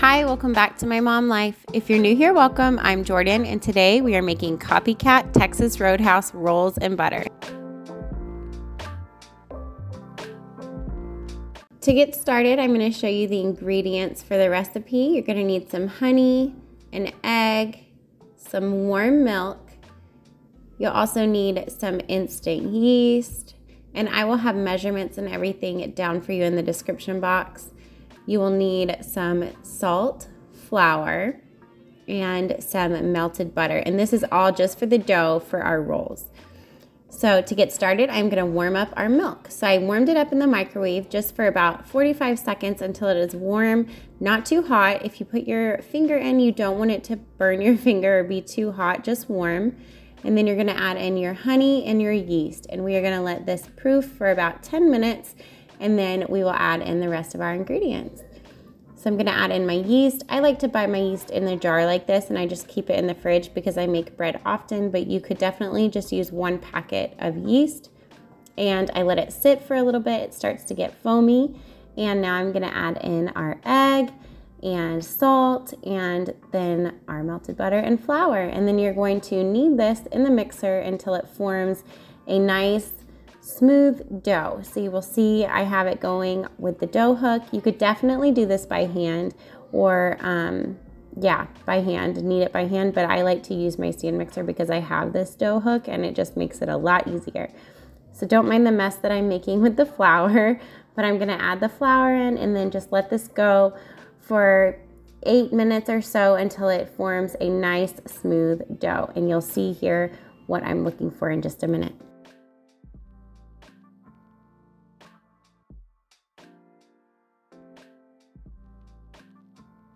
Hi, welcome back to My Mom Life. If you're new here, welcome. I'm Jordan, and today we are making copycat Texas Roadhouse rolls and butter. To get started, I'm going to show you the ingredients for the recipe. You're going to need some honey, an egg, some warm milk. You'll also need some instant yeast, and I will have measurements and everything down for you in the description box. You will need some salt, flour, and some melted butter. And this is all just for the dough for our rolls. So to get started, I'm gonna warm up our milk. So I warmed it up in the microwave just for about 45 seconds until it is warm, not too hot. If you put your finger in, you don't want it to burn your finger or be too hot, just warm. And then you're gonna add in your honey and your yeast. And we are gonna let this proof for about 10 minutes. And then we will add in the rest of our ingredients. So I'm gonna add in my yeast. I like to buy my yeast in a jar like this, and I just keep it in the fridge because I make bread often, but you could definitely just use one packet of yeast. And I let it sit for a little bit. It starts to get foamy. And now I'm gonna add in our egg and salt, and then our melted butter and flour. And then you're going to knead this in the mixer until it forms a nice, smooth dough. So you will see I have it going with the dough hook. You could definitely do this by hand or by hand, knead it by hand, but I like to use my stand mixer because I have this dough hook and it just makes it a lot easier. So don't mind the mess that I'm making with the flour, but I'm gonna add the flour in and then just let this go for 8 minutes or so until it forms a nice smooth dough. And you'll see here what I'm looking for in just a minute.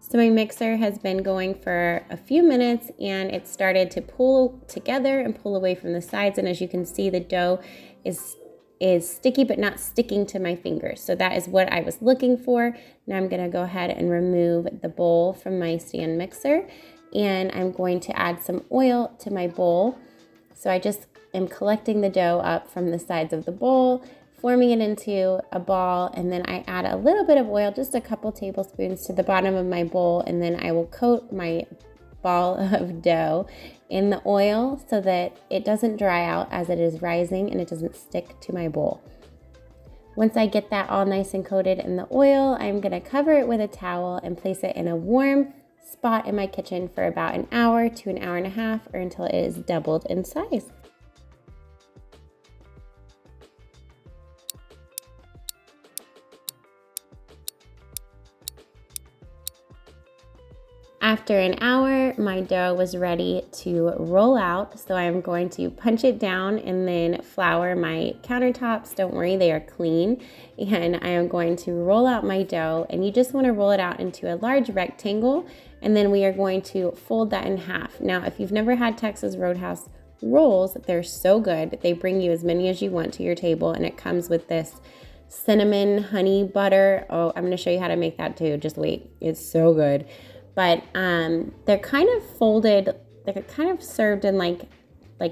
So my mixer has been going for a few minutes and it started to pull together and pull away from the sides. And as you can see, the dough is sticky, but not sticking to my fingers. So that is what I was looking for. Now I'm gonna go ahead and remove the bowl from my stand mixer. And I'm going to add some oil to my bowl. So I just am collecting the dough up from the sides of the bowl, forming it into a ball, and then I add a little bit of oil, just a couple tablespoons, to the bottom of my bowl, and then I will coat my ball of dough in the oil so that it doesn't dry out as it is rising and it doesn't stick to my bowl. Once I get that all nice and coated in the oil, I'm gonna cover it with a towel and place it in a warm spot in my kitchen for about an hour to an hour and a half, or until it is doubled in size. After an hour, my dough was ready to roll out, so I'm going to punch it down and then flour my countertops. Don't worry, they are clean. And I am going to roll out my dough, and you just want to roll it out into a large rectangle, and then we are going to fold that in half. Now, if you've never had Texas Roadhouse rolls, they're so good. They bring you as many as you want to your table, and it comes with this cinnamon honey butter. Oh, I'm going to show you how to make that too. Just wait. It's so good. But they're kind of folded, they're kind of served in like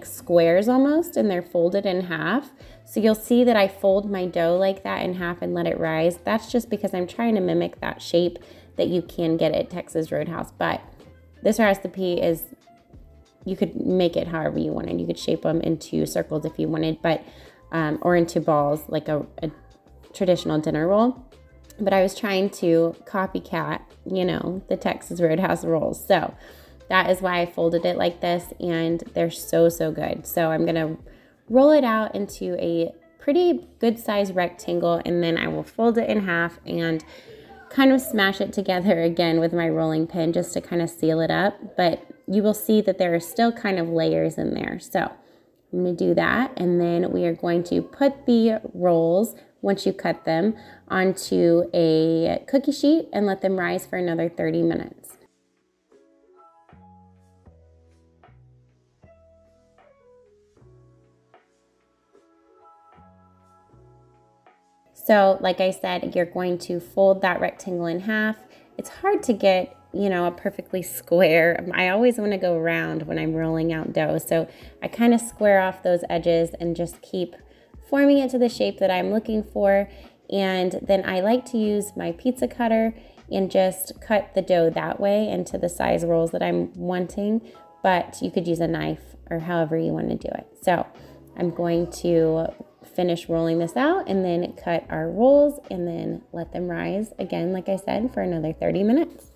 squares almost, and they're folded in half. So you'll see that I fold my dough like that in half and let it rise. That's just because I'm trying to mimic that shape that you can get at Texas Roadhouse. But this recipe is, you could make it however you wanted. You could shape them into circles if you wanted, but or into balls like a traditional dinner roll. But I was trying to copycat, you know, the Texas Roadhouse rolls. So that is why I folded it like this, and they're so, so good. So I'm gonna roll it out into a pretty good sized rectangle, and then I will fold it in half and kind of smash it together again with my rolling pin just to kind of seal it up. But you will see that there are still kind of layers in there. So I'm gonna do that, and then we are going to put the rolls, once you cut them, onto a cookie sheet and let them rise for another 30 minutes. So, like I said, you're going to fold that rectangle in half. It's hard to get, you know, a perfectly square. I always want to go round when I'm rolling out dough, so I kind of square off those edges and just keep forming it to the shape that I'm looking for. And then I like to use my pizza cutter and just cut the dough that way into the size rolls that I'm wanting, but you could use a knife or however you want to do it. So I'm going to finish rolling this out and then cut our rolls and then let them rise again, like I said, for another 30 minutes.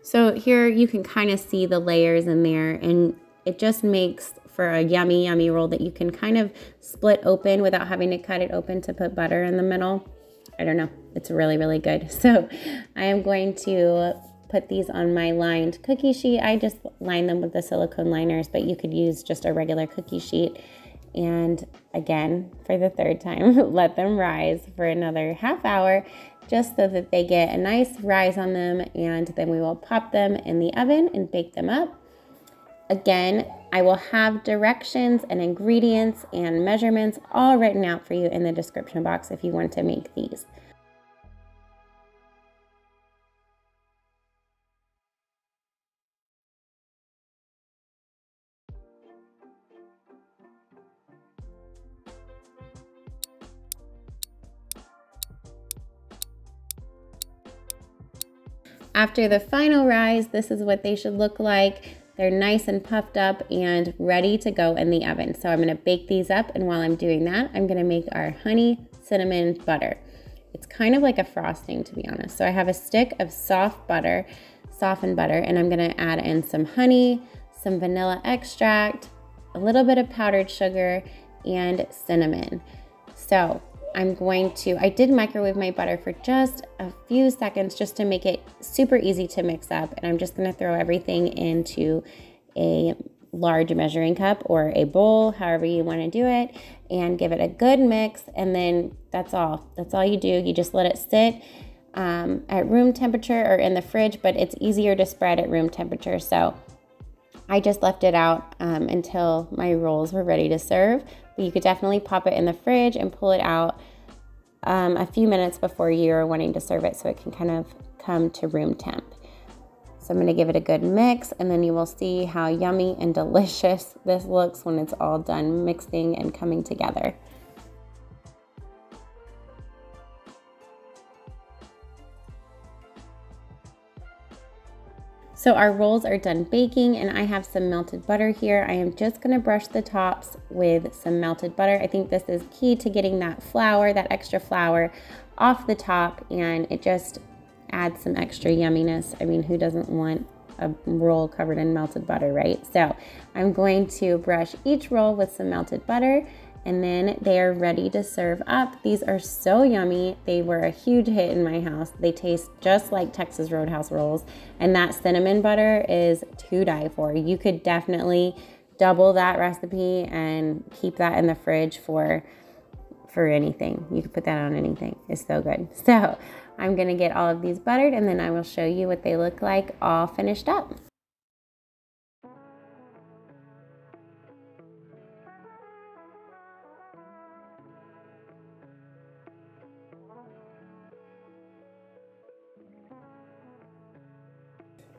So here you can kind of see the layers in there, and it just makes for a yummy, yummy roll that you can kind of split open without having to cut it open to put butter in the middle. I don't know. It's really, really good. So I am going to put these on my lined cookie sheet. I just line them with the silicone liners, but you could use just a regular cookie sheet. And again, for the third time, let them rise for another half hour, just so that they get a nice rise on them, and then we will pop them in the oven and bake them up. Again, I will have directions and ingredients and measurements all written out for you in the description box if you want to make these. After the final rise, this is what they should look like. They're nice and puffed up and ready to go in the oven. So I'm gonna bake these up, and while I'm doing that, I'm gonna make our honey cinnamon butter. It's kind of like a frosting, to be honest. So I have a stick of softened butter, and I'm gonna add in some honey, some vanilla extract, a little bit of powdered sugar, and cinnamon. So I'm going to, I did microwave my butter for just a few seconds just to make it super easy to mix up, and I'm just gonna throw everything into a large measuring cup or a bowl, however you wanna do it, and give it a good mix, and then that's all. That's all you do. You just let it sit at room temperature or in the fridge, but it's easier to spread at room temperature, so I just left it out until my rolls were ready to serve. But you could definitely pop it in the fridge and pull it out a few minutes before you're wanting to serve it, so it can kind of come to room temp. So I'm gonna give it a good mix, and then you will see how yummy and delicious this looks when it's all done mixing and coming together. So our rolls are done baking, and I have some melted butter here. I am just gonna brush the tops with some melted butter. I think this is key to getting that flour, that extra flour off the top, and it just adds some extra yumminess. I mean, who doesn't want a roll covered in melted butter, right? So I'm going to brush each roll with some melted butter, and then they are ready to serve up. These are so yummy. They were a huge hit in my house. They taste just like Texas Roadhouse rolls, and that cinnamon butter is to die for. You could definitely double that recipe and keep that in the fridge for anything. You could put that on anything. It's so good. So I'm gonna get all of these buttered, and then I will show you what they look like all finished up.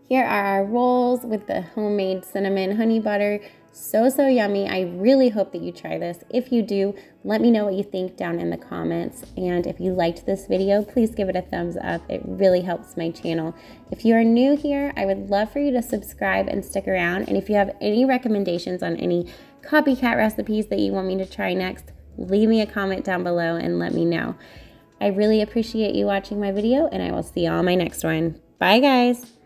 Here are our rolls with the homemade cinnamon honey butter. So, so yummy. I really hope that you try this. If you do, let me know what you think down in the comments. And if you liked this video, please give it a thumbs up. It really helps my channel. If you are new here, I would love for you to subscribe and stick around. And if you have any recommendations on any copycat recipes that you want me to try next, leave me a comment down below and let me know. I really appreciate you watching my video, and I will see you on my next one. Bye, guys.